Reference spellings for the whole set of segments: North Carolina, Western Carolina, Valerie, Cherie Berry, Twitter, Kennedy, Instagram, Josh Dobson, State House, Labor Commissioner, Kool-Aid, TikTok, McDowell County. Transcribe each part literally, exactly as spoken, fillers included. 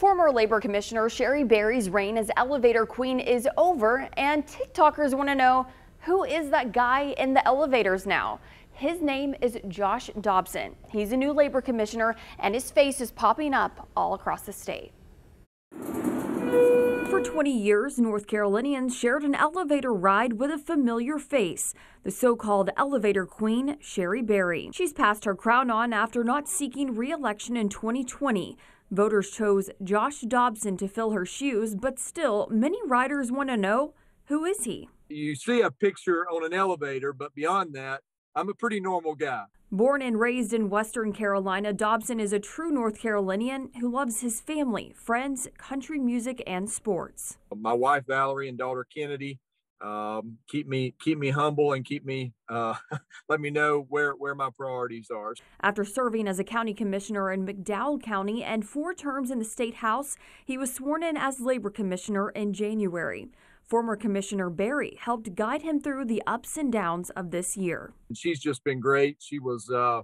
Former Labor Commissioner Cherie Berry's reign as elevator queen is over, and TikTokers want to know, who is that guy in the elevators now? His name is Josh Dobson. He's a new Labor Commissioner, and his face is popping up all across the state. For twenty years, North Carolinians shared an elevator ride with a familiar face, the so-called elevator queen, Cherie Berry. She's passed her crown on after not seeking re-election in twenty twenty. Voters chose Josh Dobson to fill her shoes, but still, many riders want to know, who is he? You see a picture on an elevator, but beyond that, I'm a pretty normal guy. Born and raised in Western Carolina, Dobson is a true North Carolinian who loves his family, friends, country music, and sports. My wife, Valerie, and daughter, Kennedy, um, keep me keep me humble and keep me uh, let me know where, where my priorities are. After serving as a county commissioner in McDowell County and four terms in the State House, he was sworn in as Labor Commissioner in January. Former Commissioner Berry helped guide him through the ups and downs of this year. She's just been great. She was uh,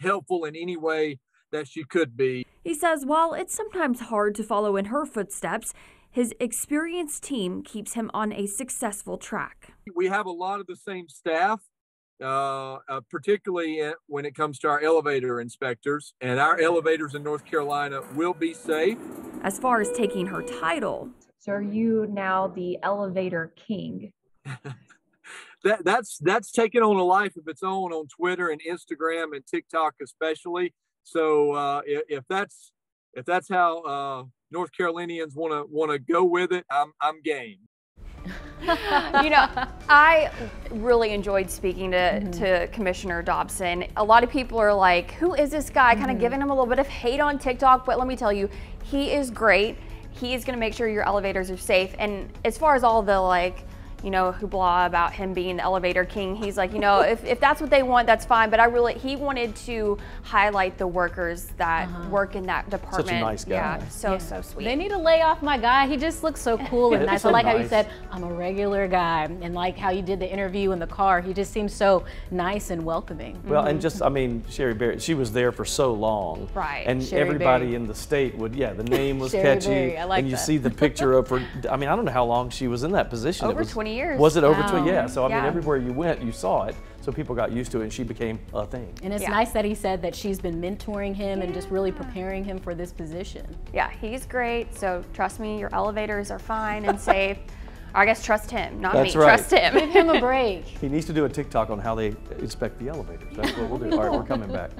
helpful in any way that she could be. He says while it's sometimes hard to follow in her footsteps, his experienced team keeps him on a successful track. We have a lot of the same staff, uh, uh, particularly when it comes to our elevator inspectors, and our elevators in North Carolina will be safe. As far as taking her title, so are you now the elevator king? that, that's that's taken on a life of its own on Twitter and Instagram and TikTok especially. So uh, if, if that's if that's how uh, North Carolinians want to want to go with it, I'm I'm game. You know, I really enjoyed speaking to, mm-hmm. to Commissioner Dobson. A lot of people are like, who is this guy? Mm-hmm. Kind of giving him a little bit of hate on TikTok, but let me tell you, he is great. He is going to make sure your elevators are safe. And as far as all the, like, you know, hoopla about him being the elevator king, he's like, you know, if, if that's what they want, that's fine. But I really, he wanted to highlight the workers that uh-huh. work in that department. Such a nice guy. Yeah, so, yeah. so sweet. They need to lay off my guy. He just looks so cool and nice. So I like nice. How you said, I'm a regular guy. And like how you did the interview in the car, he just seems so nice and welcoming. Well, mm-hmm. and just, I mean, Cherie Berry, she was there for so long. Right. And Cherie everybody Berry. in the state would, yeah, the name was Cherie catchy. Berry. I like and that. You see the picture of her. I mean, I don't know how long she was in that position. Over it was, twenty years. Was it over wow. twenty? Yeah. So I yeah. mean, everywhere you went, you saw it. So people got used to it, and she became a thing. And it's yeah. nice that he said that she's been mentoring him yeah. and just really preparing him for this position. Yeah, he's great. So trust me, your elevators are fine and safe. I guess trust him, not That's me. Right. Trust him. Give him a break. He needs to do a TikTok on how they inspect the elevators. That's what we'll do. All right, we're coming back.